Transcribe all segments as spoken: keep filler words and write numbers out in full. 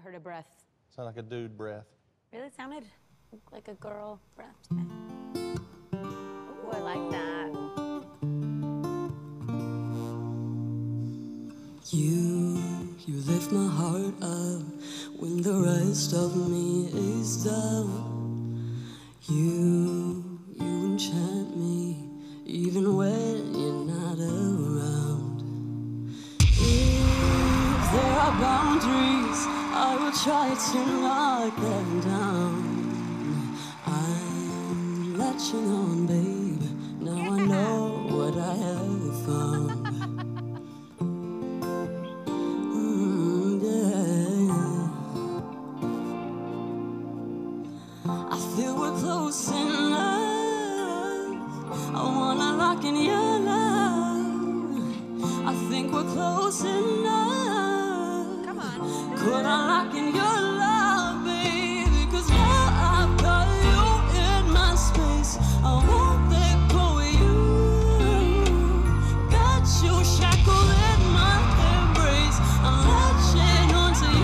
I heard a breath. Sound like a dude breath. Really sounded like a girl breath. Oh, I like that. You, you lift my heart up when the rest of me is down. You, you enchant me even when you're not around. If there are boundaries, I will try to knock them down. I'm latching on, babe. Now yeah. I know what I have found. Mm, yeah. I feel we're close enough. I wanna lock in your love. I think we're close enough. Could I lock in your love, baby? 'Cause now I've got you in my space. I won't let go of you. Got you shackled in my embrace. I'm latching onto you.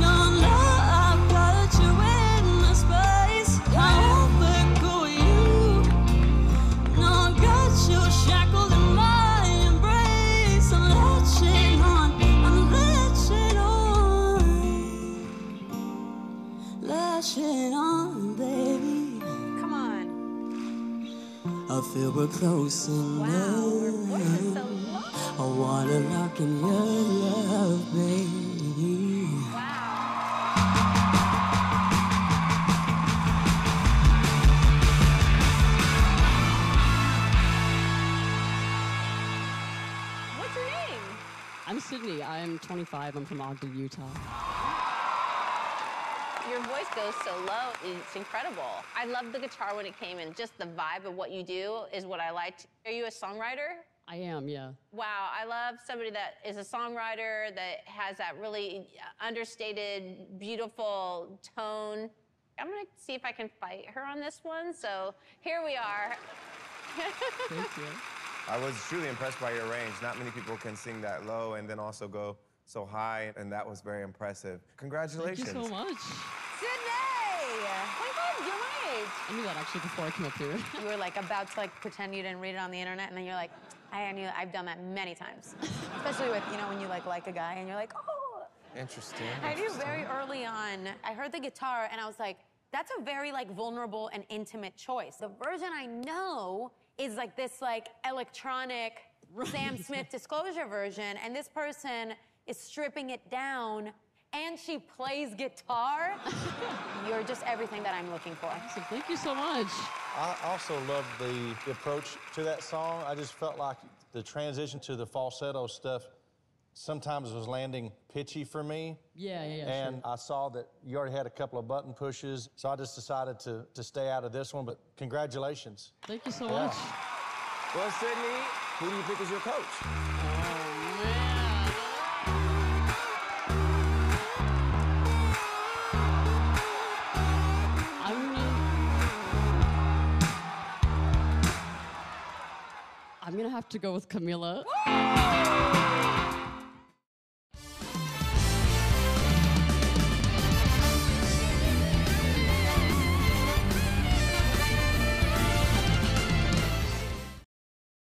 No, no, I've got you in my space. I won't let go of you. No, got you shackled in my embrace. I'm latching on. Latching on, baby. Come on. I feel we're close enough. Wow, your voice is so low. I wanna lock in your love, baby. Wow. What's your name? I'm Sydney. I'm twenty-five. I'm from Ogden, Utah. Your voice goes so low, it's incredible. I loved the guitar when it came in. Just the vibe of what you do is what I liked. Are you a songwriter? I am, yeah. Wow, I love somebody that is a songwriter, that has that really understated, beautiful tone. I'm gonna see if I can fight her on this one, so here we are. Thank you. I was truly impressed by your range. Not many people can sing that low and then also go so high, and that was very impressive. Congratulations. Thank you so much. Sydney! My God, you're right. I knew that actually before I came up here. You were like about to like pretend you didn't read it on the internet, and then you're like, I knew I've done that many times. Especially with, you know, when you like like a guy and you're like, oh. Interesting. I knew very early on, I heard the guitar and I was like, that's a very like vulnerable and intimate choice. The version I know is like this like electronic right. Sam Smith Disclosure version, and this person is stripping it down, and she plays guitar. You're just everything that I'm looking for. Awesome. Thank you so much. I also love the approach to that song. I just felt like the transition to the falsetto stuff sometimes was landing pitchy for me. Yeah, yeah, yeah. And sure. I saw that you already had a couple of button pushes, so I just decided to, to stay out of this one, but congratulations. Thank you so yeah. much. Well, Sydney, who do you think is your coach? Oh, man. I'm gonna have to go with Camila. Woo!